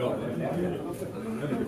God.